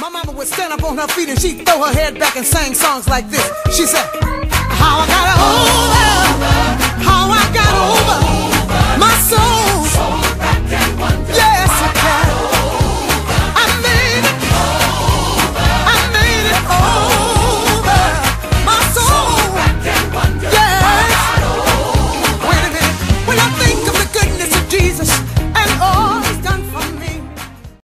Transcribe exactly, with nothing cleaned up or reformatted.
My mama would stand up on her feet and she'd throw her head back and sang songs like this. She said, how I got a hold